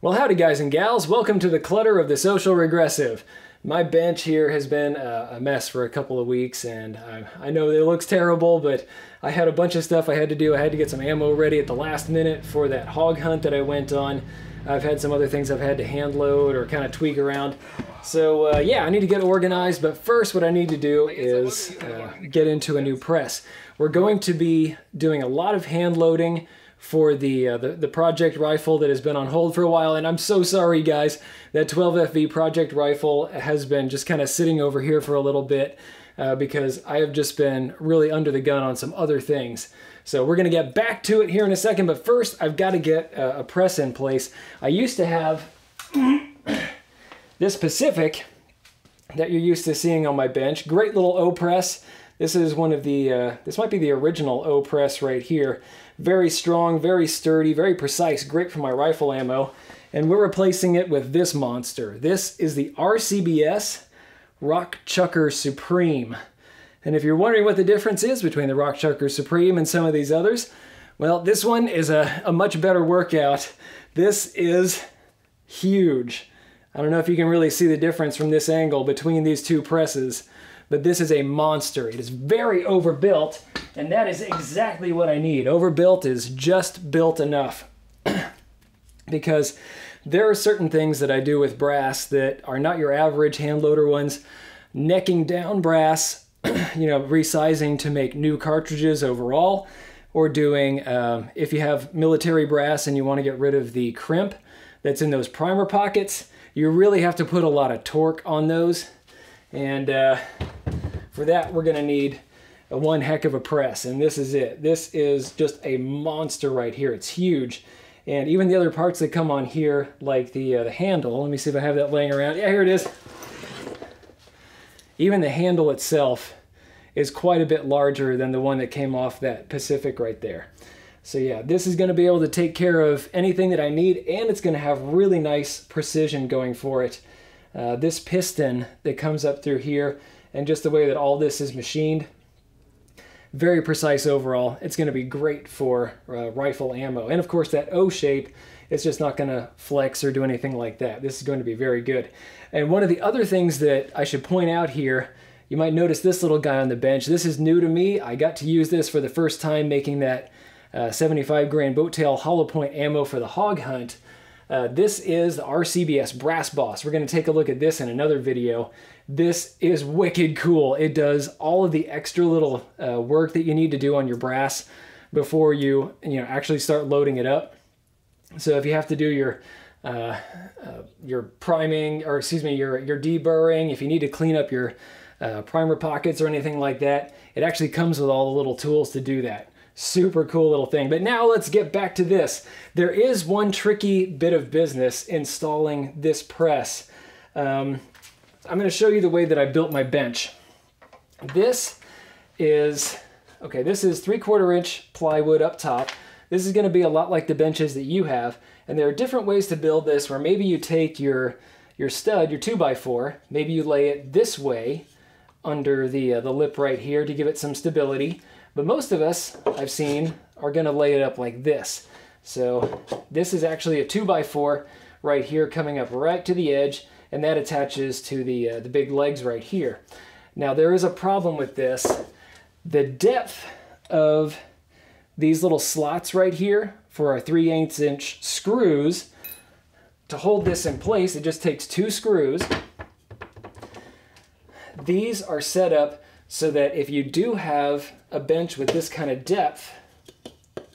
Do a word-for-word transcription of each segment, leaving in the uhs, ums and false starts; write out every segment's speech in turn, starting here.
Well, howdy guys and gals, welcome to the clutter of the Social Regressive. My bench here has been a mess for a couple of weeks, and I, I know it looks terrible, but I had a bunch of stuff I had to do. I had to get some ammo ready at the last minute for that hog hunt that I went on. I've had some other things I've had to hand load or kind of tweak around. So uh, yeah, I need to get organized, but first what I need to do is uh, get into a new press. We're going to be doing a lot of hand loading for the, uh, the the project rifle that has been on hold for a while, and I'm so sorry guys, that twelve F V project rifle has been just kind of sitting over here for a little bit uh, because I have just been really under the gun on some other things. So we're gonna get back to it here in a second, but first I've got to get uh, a press in place. I used to have this Pacific that you're used to seeing on my bench, great little O-press. This is one of the, uh, this might be the original O-press right here. Very strong, very sturdy, very precise, great for my rifle ammo. And we're replacing it with this monster. This is the R C B S Rock Chucker Supreme. And if you're wondering what the difference is between the Rock Chucker Supreme and some of these others, well, this one is a, a much better workout. This is huge. I don't know if you can really see the difference from this angle between these two presses, but this is a monster. It is very overbuilt, and that is exactly what I need. Overbuilt is just built enough because there are certain things that I do with brass that are not your average hand loader ones. Necking down brass, you know, resizing to make new cartridges overall, or doing, um, if you have military brass and you want to get rid of the crimp that's in those primer pockets, you really have to put a lot of torque on those. And uh, for that, we're gonna need a one heck of a press, and this is it. This is just a monster right here. It's huge, and even the other parts that come on here, like the uh, the handle. Let me see if I have that laying around. Yeah, here it is. Even the handle itself is quite a bit larger than the one that came off that Pacific right there. So yeah, this is gonna be able to take care of anything that I need, and it's gonna have really nice precision going for it. Uh, this piston that comes up through here, and just the way that all this is machined, very precise overall. It's going to be great for uh, rifle ammo. And of course that O shape, it's just not going to flex or do anything like that. This is going to be very good. And one of the other things that I should point out here, you might notice this little guy on the bench. This is new to me. I got to use this for the first time making that uh, seventy-five grain boat-tail hollow point ammo for the hog hunt. Uh, this is the R C B S Brass Boss. We're going to take a look at this in another video. This is wicked cool. It does all of the extra little uh, work that you need to do on your brass before you, you know, actually start loading it up. So if you have to do your uh, uh, your priming, or excuse me, your your deburring, if you need to clean up your uh, primer pockets or anything like that, it actually comes with all the little tools to do that. Super cool little thing. But now let's get back to this. There is one tricky bit of business installing this press. Um, I'm going to show you the way that I built my bench. This is, okay, this is three quarter inch plywood up top. This is going to be a lot like the benches that you have. And there are different ways to build this where maybe you take your, your stud, your two by four, maybe you lay it this way under the, uh, the lip right here to give it some stability. But most of us, I've seen, are going to lay it up like this. So this is actually a two by four right here coming up right to the edge, and that attaches to the, uh, the big legs right here. Now there is a problem with this. The depth of these little slots right here for our three eighths inch screws, to hold this in place, it just takes two screws. These are set up so that if you do have a bench with this kind of depth,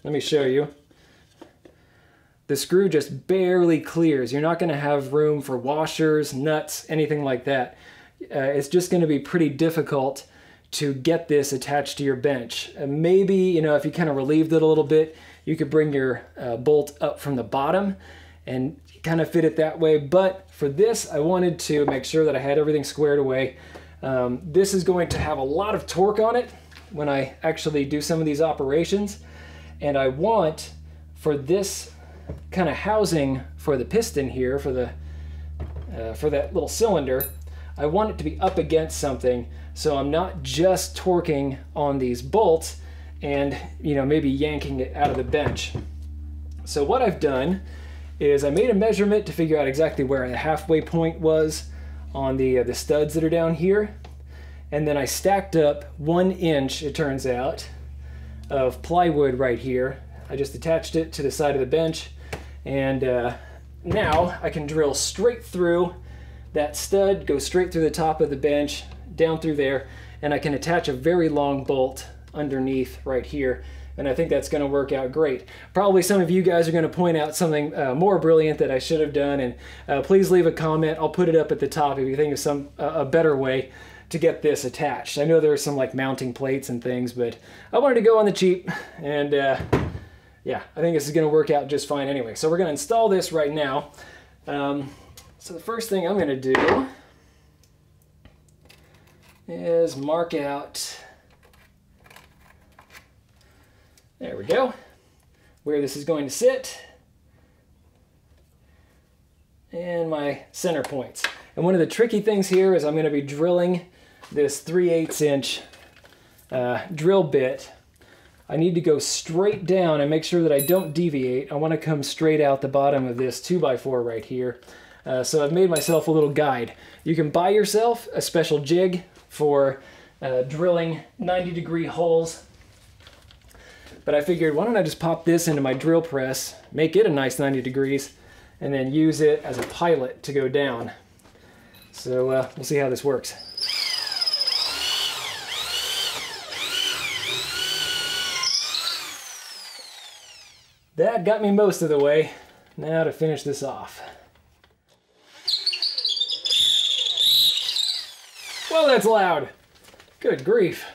let me show you, the screw just barely clears. You're not going to have room for washers, nuts, anything like that. Uh, it's just going to be pretty difficult to get this attached to your bench. Uh, maybe, you know, if you kind of relieved it a little bit, you could bring your uh, bolt up from the bottom and kind of fit it that way. But for this, I wanted to make sure that I had everything squared away. Um, this is going to have a lot of torque on it when I actually do some of these operations, and I want for this kind of housing for the piston here, for the uh, for that little cylinder, I want it to be up against something, so I'm not just torquing on these bolts and, you know, maybe yanking it out of the bench. So what I've done is I made a measurement to figure out exactly where the halfway point was on the, uh, the studs that are down here. And then I stacked up one inch, it turns out, of plywood right here. I just attached it to the side of the bench, and uh, now I can drill straight through that stud, go straight through the top of the bench, down through there, and I can attach a very long bolt underneath right here, and I think that's going to work out great. Probably some of you guys are going to point out something uh, more brilliant that I should have done, and uh, please leave a comment. I'll put it up at the top if you think of some uh, a better way to get this attached. I know there are some like mounting plates and things, but I wanted to go on the cheap, and uh, yeah, I think this is going to work out just fine anyway. So we're going to install this right now. Um, so the first thing I'm going to do is mark out, there we go, where this is going to sit, and my center points. And one of the tricky things here is I'm going to be drilling this three eighths inch uh, drill bit. I need to go straight down and make sure that I don't deviate. I want to come straight out the bottom of this two by four right here. Uh, so I've made myself a little guide. You can buy yourself a special jig for uh, drilling ninety degree holes. But I figured, why don't I just pop this into my drill press, make it a nice ninety degrees, and then use it as a pilot to go down. So uh, we'll see how this works. That got me most of the way. Now to finish this off. Whoa, that's loud! Good grief.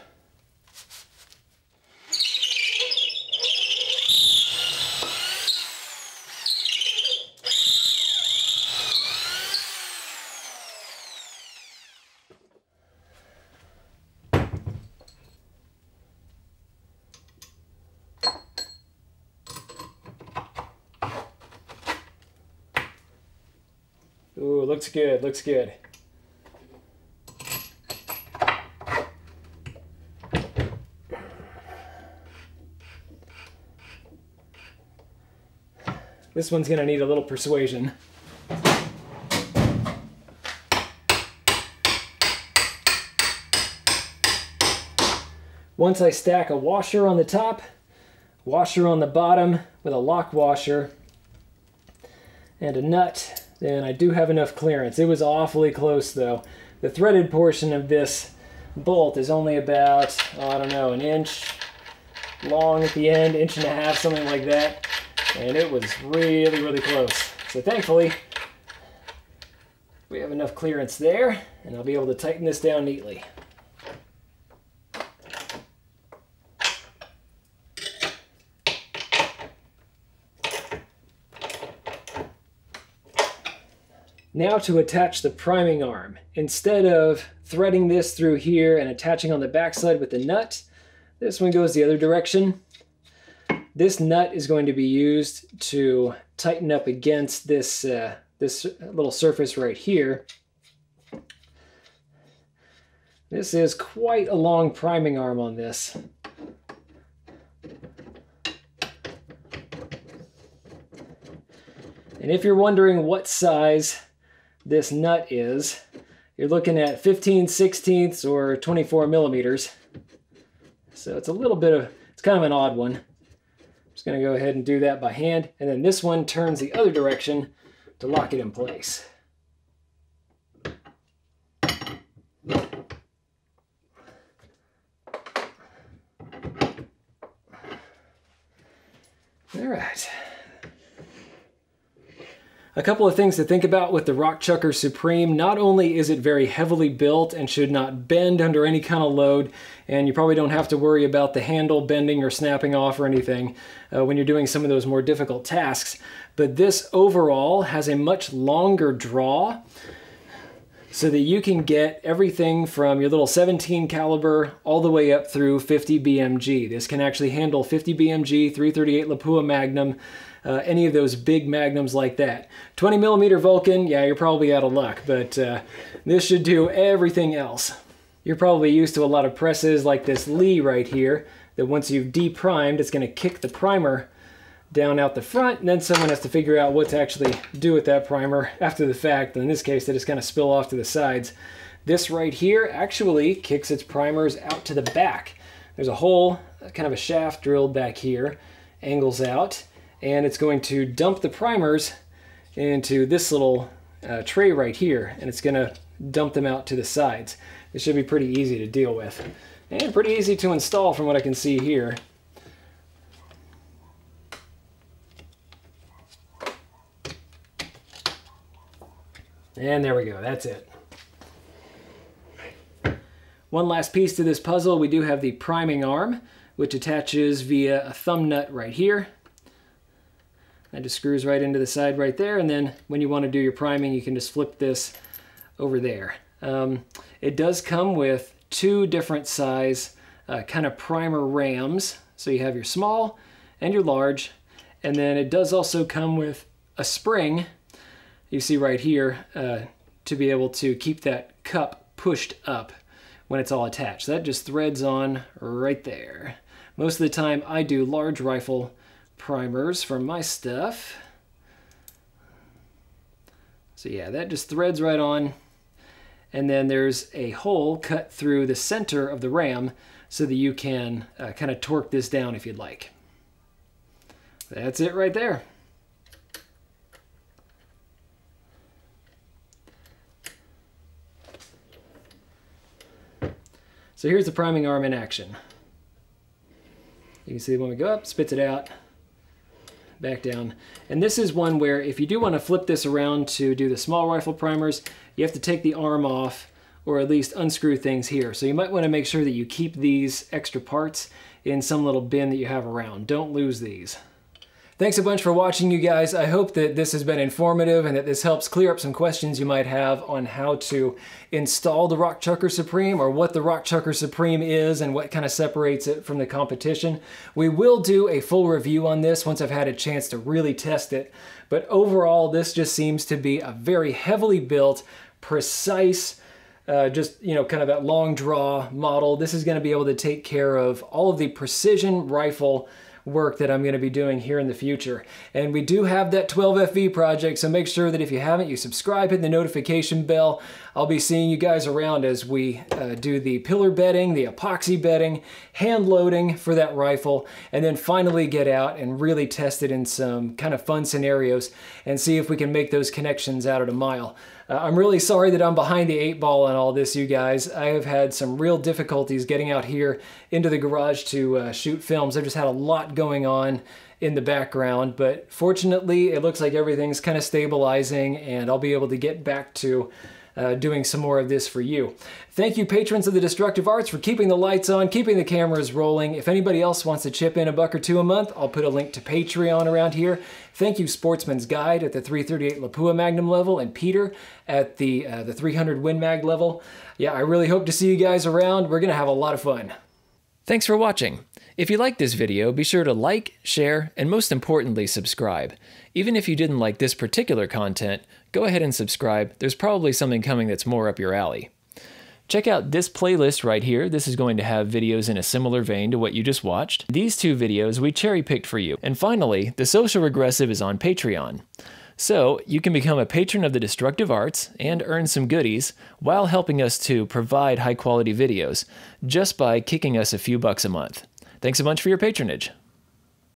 Ooh, looks good, looks good. This one's gonna need a little persuasion. Once I stack a washer on the top, washer on the bottom with a lock washer, and a nut, and I do have enough clearance. It was awfully close though. The threaded portion of this bolt is only about, oh, I don't know, an inch long at the end, inch and a half, something like that. And it was really, really close. So thankfully, we have enough clearance there, and I'll be able to tighten this down neatly. Now to attach the priming arm. Instead of threading this through here and attaching on the backside with the nut, this one goes the other direction. This nut is going to be used to tighten up against this, uh, this little surface right here. This is quite a long priming arm on this. And if you're wondering what size this nut is, you're looking at fifteen sixteenths or twenty-four millimeters. So it's a little bit of, it's kind of an odd one. I'm just gonna go ahead and do that by hand. And then this one turns the other direction to lock it in place. All right. A couple of things to think about with the Rock Chucker Supreme. Not only is it very heavily built and should not bend under any kind of load, and you probably don't have to worry about the handle bending or snapping off or anything uh, when you're doing some of those more difficult tasks, but this overall has a much longer draw so that you can get everything from your little seventeen caliber all the way up through fifty B M G. This can actually handle fifty B M G, three thirty-eight Lapua Magnum, Uh, any of those big magnums like that. twenty millimeter Vulcan, yeah, you're probably out of luck, but uh, this should do everything else. You're probably used to a lot of presses like this Lee right here, that once you've deprimed, it's going to kick the primer down out the front, and then someone has to figure out what to actually do with that primer after the fact. And in this case, they just kind of spill off to the sides. This right here actually kicks its primers out to the back. There's a hole, kind of a shaft drilled back here, angles out, and it's going to dump the primers into this little uh, tray right here, and it's going to dump them out to the sides. It should be pretty easy to deal with, and pretty easy to install from what I can see here. And there we go, that's it. One last piece to this puzzle, we do have the priming arm, which attaches via a thumb nut right here. That just screws right into the side right there, and then when you want to do your priming, you can just flip this over there. Um, it does come with two different size uh, kind of primer rams. So you have your small and your large, and then it does also come with a spring, you see right here, uh, to be able to keep that cup pushed up when it's all attached. That just threads on right there. Most of the time I do large rifle primers for my stuff. So yeah, that just threads right on. And then there's a hole cut through the center of the ram so that you can uh, kind of torque this down if you'd like. That's it right there. So here's the priming arm in action. You can see when we go up, spits it out, back down. And this is one where if you do want to flip this around to do the small rifle primers, you have to take the arm off or at least unscrew things here. So you might want to make sure that you keep these extra parts in some little bin that you have around. Don't lose these. Thanks a bunch for watching, you guys. I hope that this has been informative and that this helps clear up some questions you might have on how to install the Rock Chucker Supreme, or what the Rock Chucker Supreme is and what kind of separates it from the competition. We will do a full review on this once I've had a chance to really test it. But overall, this just seems to be a very heavily built, precise, Uh, just, you know, kind of that long draw model. This is going to be able to take care of all of the precision rifle work that I'm going to be doing here in the future. And we do have that twelve F V project, so make sure that if you haven't, you subscribe, hit the notification bell. I'll be seeing you guys around as we uh, do the pillar bedding, the epoxy bedding, hand loading for that rifle, and then finally get out and really test it in some kind of fun scenarios and see if we can make those connections out at a mile. Uh, I'm really sorry that I'm behind the eight ball on all this, you guys. I have had some real difficulties getting out here into the garage to uh, shoot films. I've just had a lot going on in the background, but fortunately it looks like everything's kind of stabilizing and I'll be able to get back to uh, doing some more of this for you. Thank you, patrons of the Destructive Arts, for keeping the lights on, keeping the cameras rolling. If anybody else wants to chip in a buck or two a month, I'll put a link to Patreon around here. Thank you, Sportsman's Guide at the three thirty-eight Lapua Magnum level, and Peter at the, uh, the three hundred Win Mag level. Yeah, I really hope to see you guys around. We're gonna have a lot of fun. Thanks for watching. If you liked this video, be sure to like, share, and most importantly, subscribe. Even if you didn't like this particular content, go ahead and subscribe. There's probably something coming that's more up your alley. Check out this playlist right here. This is going to have videos in a similar vein to what you just watched. These two videos we cherry-picked for you. And finally, the Social Regressive is on Patreon. So you can become a patron of the Destructive Arts and earn some goodies while helping us to provide high-quality videos just by kicking us a few bucks a month. Thanks a bunch for your patronage.